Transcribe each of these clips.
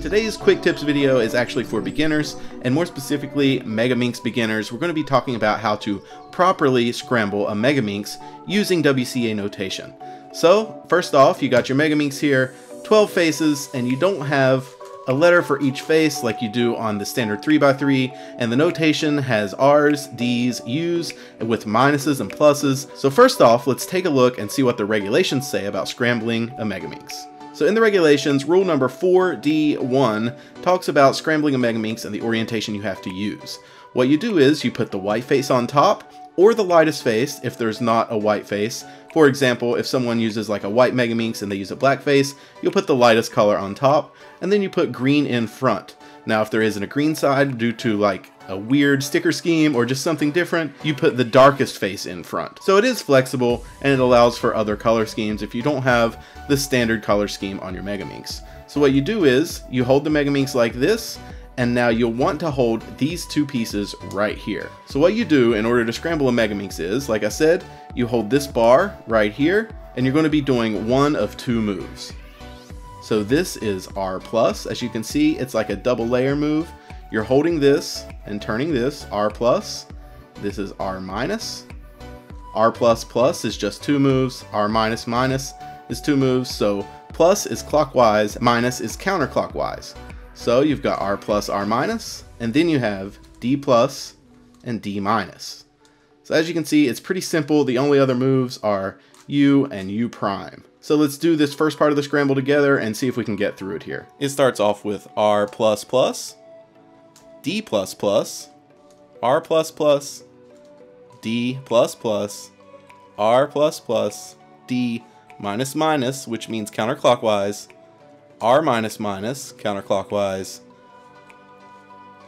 today's quick tips video is actually for beginners, and more specifically Megaminx beginners. We're going to be talking about how to properly scramble a Megaminx using WCA notation. So first off, you got your Megaminx here, 12 faces, and you don't have a letter for each face like you do on the standard 3x3, and the notation has R's, D's, U's, with minuses and pluses. So first off, let's take a look and see what the regulations say about scrambling a Megaminx. So in the regulations, rule number 4D1 talks about scrambling a Megaminx and the orientation you have to use. What you do is you put the white face on top, or the lightest face if there's not a white face. For example, if someone uses like a white Megaminx and they use a black face, you'll put the lightest color on top, and then you put green in front. Now if there isn't a green side due to like a weird sticker scheme or just something different, you put the darkest face in front. So it is flexible and it allows for other color schemes if you don't have the standard color scheme on your Megaminx. So what you do is you hold the Megaminx like this, and now you'll want to hold these two pieces right here. So what you do in order to scramble a Megaminx is, like I said, you hold this bar right here, and you're going to be doing one of two moves. So this is R+. As you can see, it's like a double layer move. You're holding this and turning this, R+. This is R-. R++ is just two moves. R-, is two moves. So plus is clockwise, minus is counterclockwise. So you've got R+, R-, and then you have D+ and D-. So as you can see, it's pretty simple. The only other moves are U and U'. So let's do this first part of the scramble together and see if we can get through it here. It starts off with R++, D++, R++, D++, R++, D-, which means counterclockwise, R-, counterclockwise,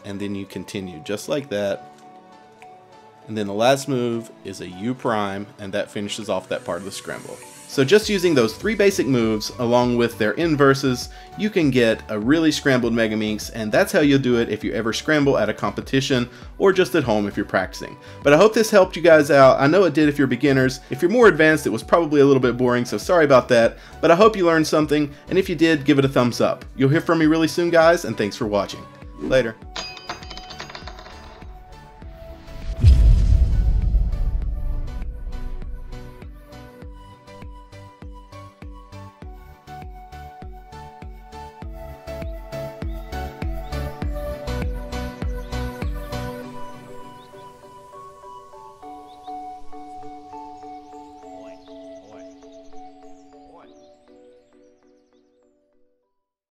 and then you continue just like that. And then the last move is a U', and that finishes off that part of the scramble. So just using those three basic moves along with their inverses, you can get a really scrambled Megaminx, and that's how you'll do it if you ever scramble at a competition or just at home if you're practicing. But I hope this helped you guys out. I know it did if you're beginners. If you're more advanced, it was probably a little bit boring, so sorry about that. But I hope you learned something, and if you did, give it a thumbs up. You'll hear from me really soon, guys, and thanks for watching. Later.